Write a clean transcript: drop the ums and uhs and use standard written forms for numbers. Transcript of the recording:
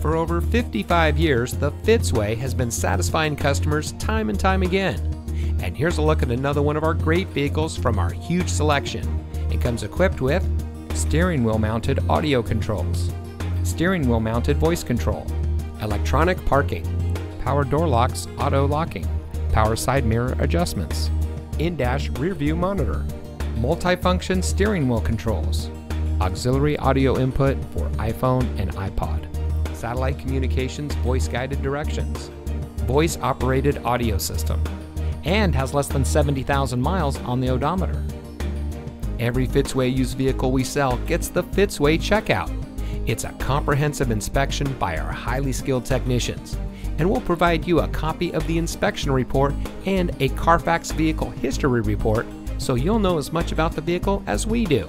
For over 55 years, the Fitzway has been satisfying customers time and time again. And here's a look at another one of our great vehicles from our huge selection. It comes equipped with steering wheel mounted audio controls, steering wheel mounted voice control, electronic parking, power door locks auto locking, power side mirror adjustments, in-dash rear view monitor, multi-function steering wheel controls, auxiliary audio input for iPhone and iPod, satellite communications voice guided directions, voice operated audio system, and has less than 70,000 miles on the odometer. Every Fitzway used vehicle we sell gets the Fitzway checkout. It's a comprehensive inspection by our highly skilled technicians, and we'll provide you a copy of the inspection report and a Carfax vehicle history report so you'll know as much about the vehicle as we do.